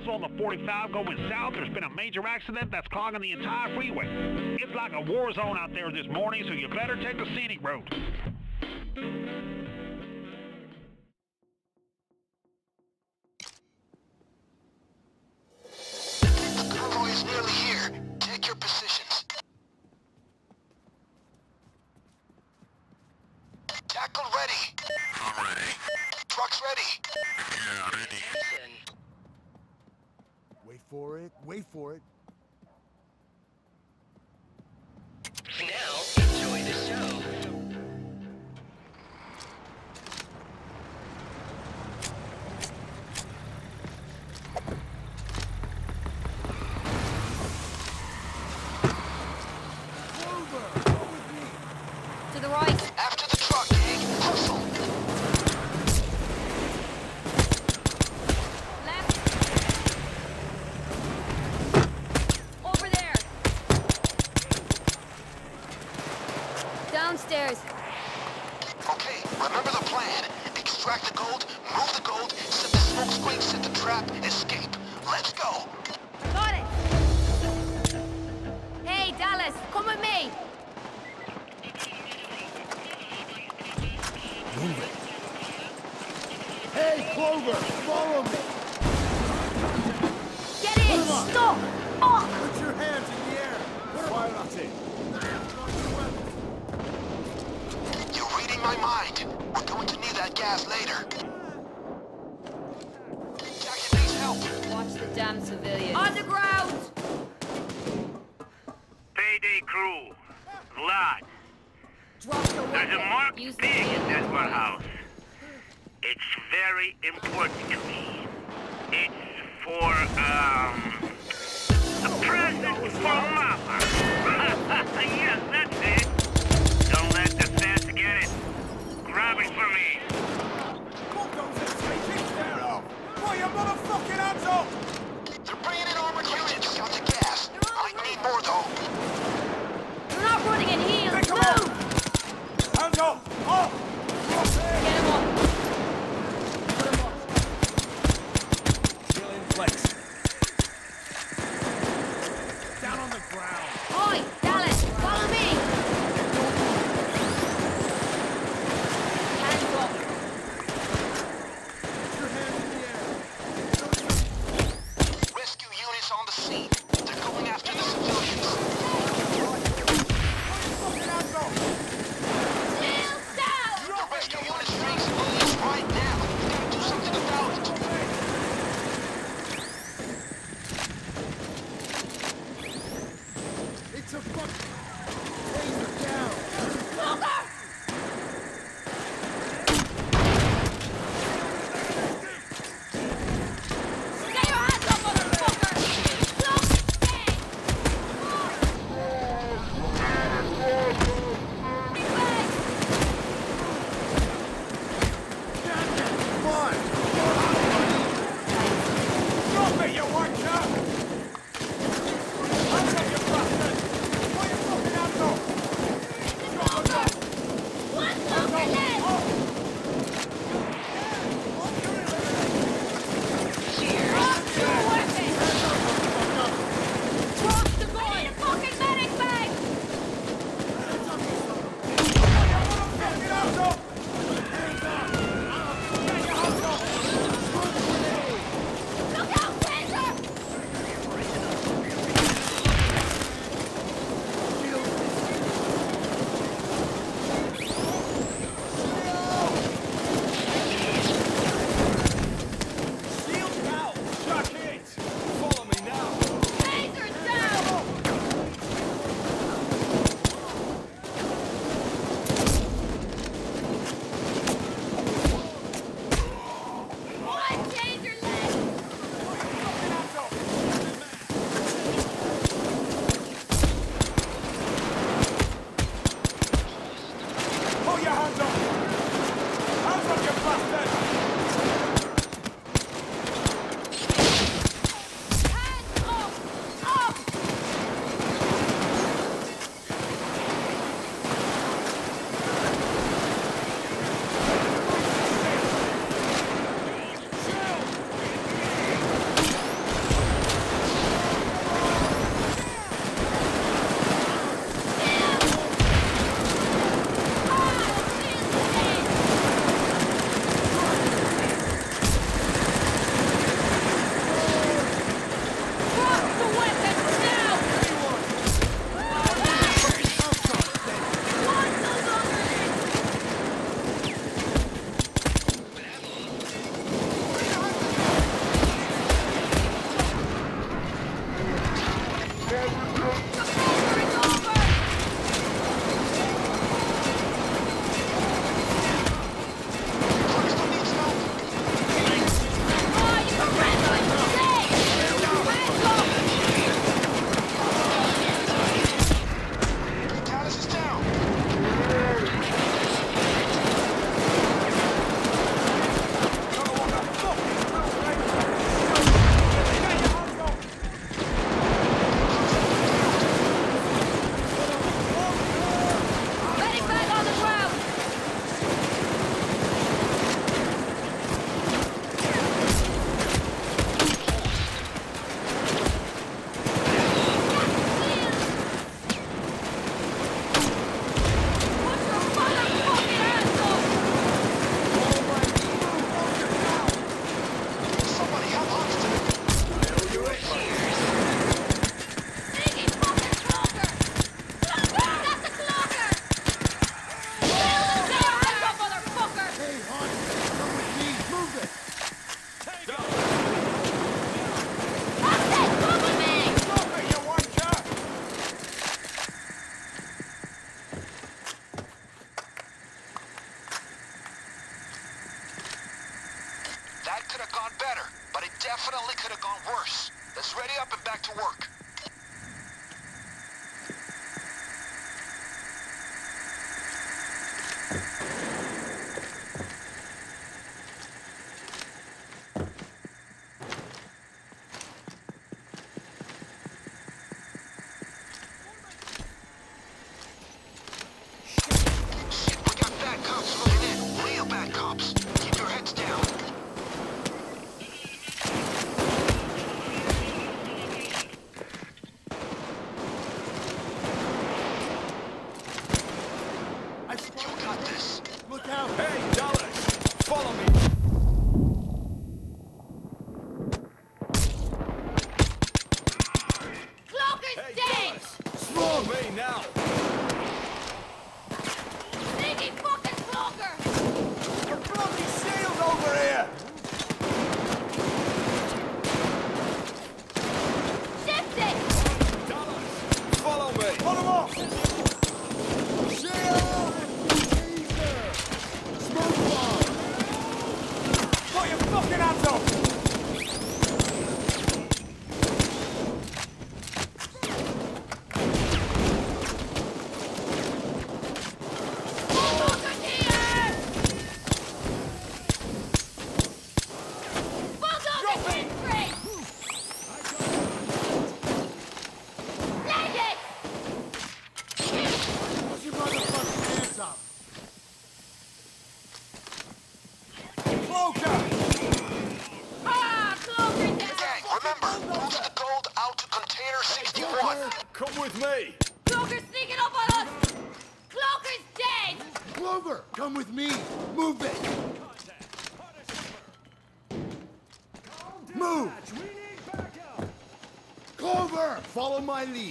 miles on the 45 going south, there's been a major accident that's clogging the entire freeway. It's like a war zone out there this morning, so you better take the scenic road. Convoy is nearly here. Take your positions. Tackle ready. I'm ready. Trucks ready. Yeah, ready. Wait for it. Wait for it. Now, enjoy the show. Watch out! I'll take your process!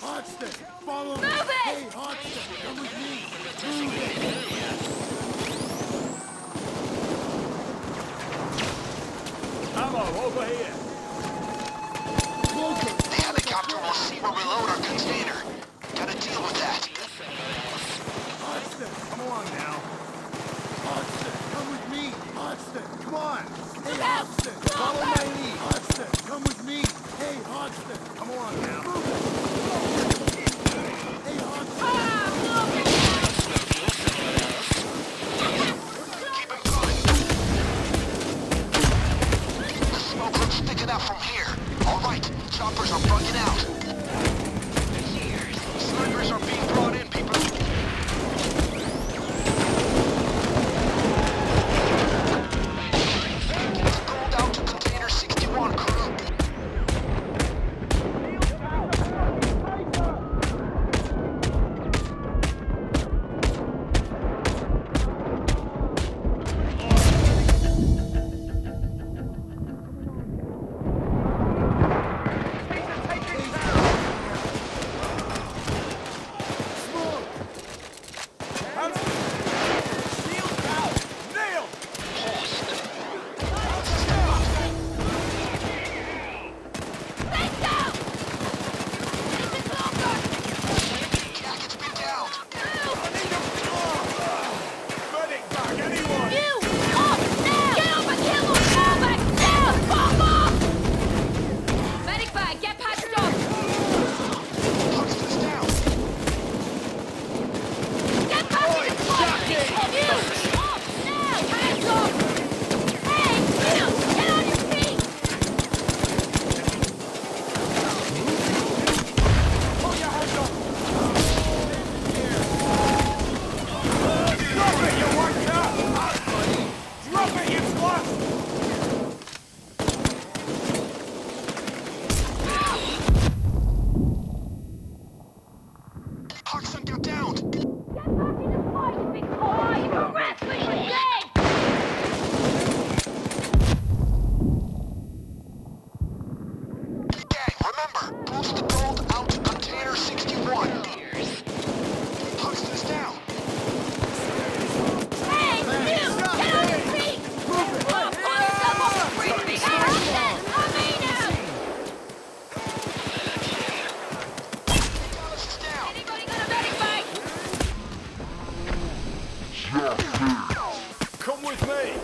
Hartstein, follow me. Hey, Hartstein, come with me. Move it. Ammo over here. The helicopter will see where we load our container. Gotta deal with that. Hartstein, come on now. Hartstein, come with me. Hartstein, come on. Hey, Hartstein, follow my lead. Hartstein, come with me. Hey, Hartstein, come on now. Move it. Keep it going. The smoke looks thick. Hold out container 61. Huxton's down. Hey, you! Get on your feet! Won't blow yourself off the free feet! Hey, Huxton! I made him! Anybody got a medic bike? Come with me!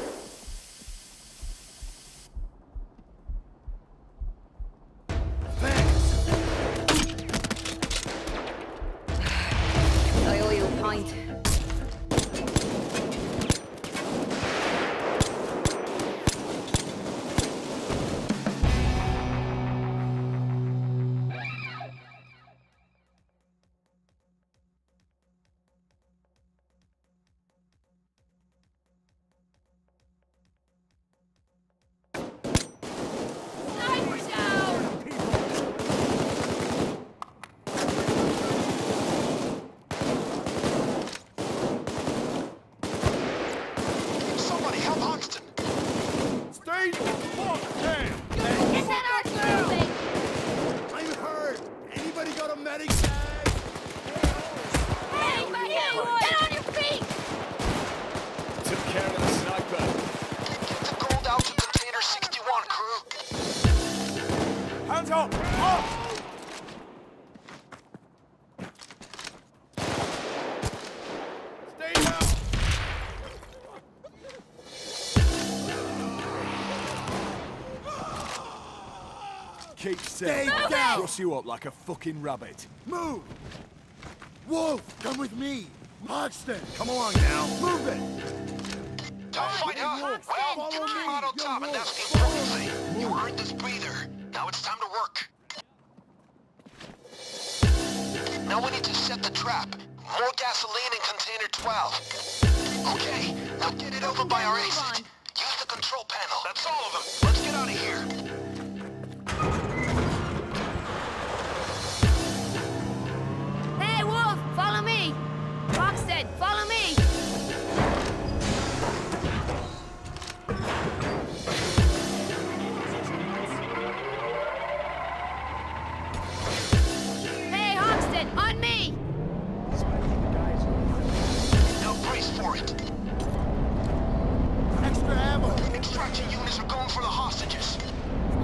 Keep safe. Cross you up like a fucking rabbit. Move! Wolf, come with me! Markston! Come along now! Move it! Don't fight her! Well, you're hot on top, and that's the important thing. You earned this breather. Now it's time to work. Now we need to set the trap. More gasoline in container 12. Okay, now get it over by our exit. Use the control panel. That's all of them. Let's get out of here. Follow me! Rockstead, follow me! Hey, Hawkson, on me! Now brace for it! Extra ammo! Extraction units are going for the hostages!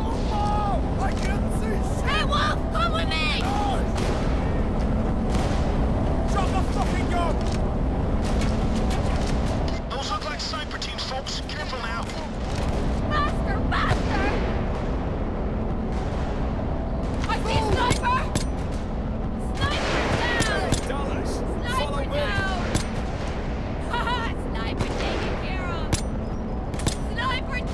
Oh, I can't see shit! Hey, Wolf, come with me! Oh. Fucking go! Those look like sniper teams, folks. Careful now. Faster, faster! I see a sniper! Sniper down! Dollars. Sniper down! Haha, sniper taken care of! Sniper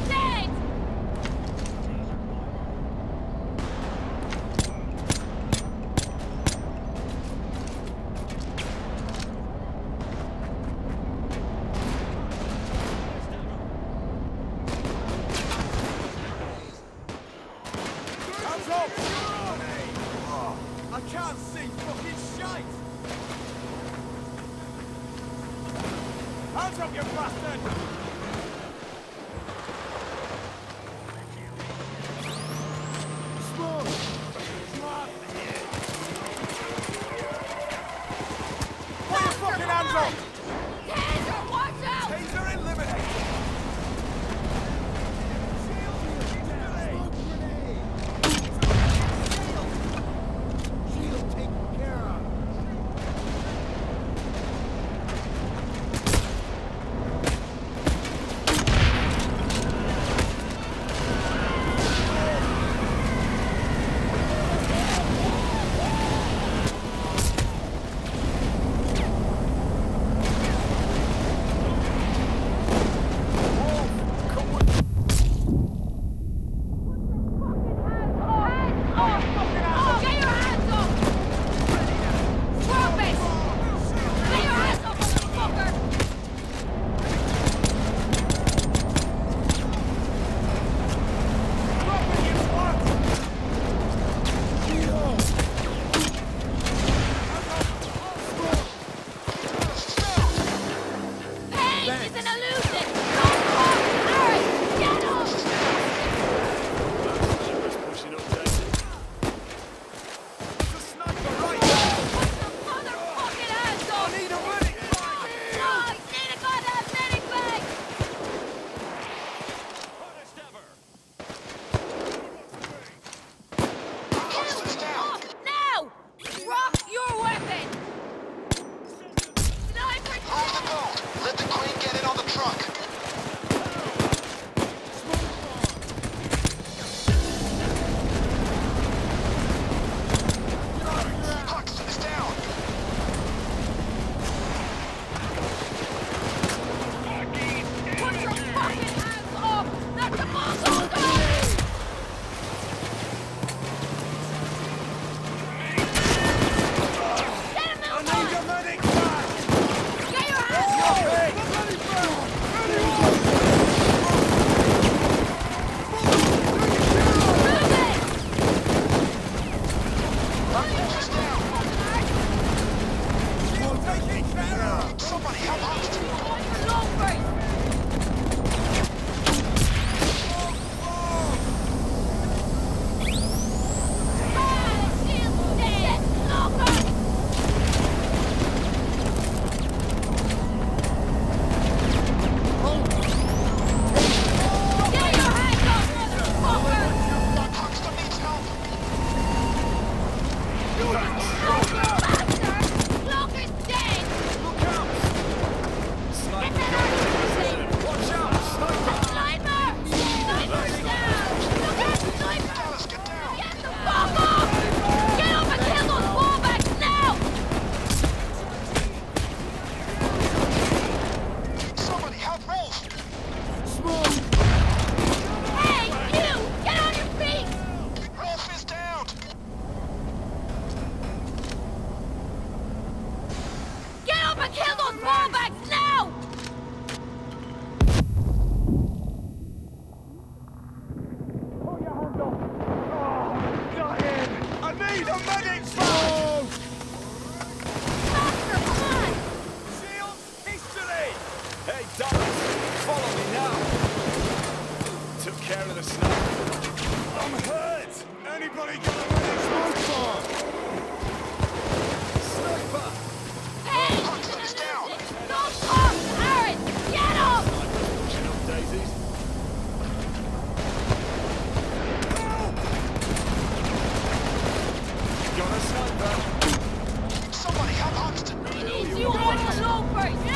Somebody help Hawkson! He's you on the low first!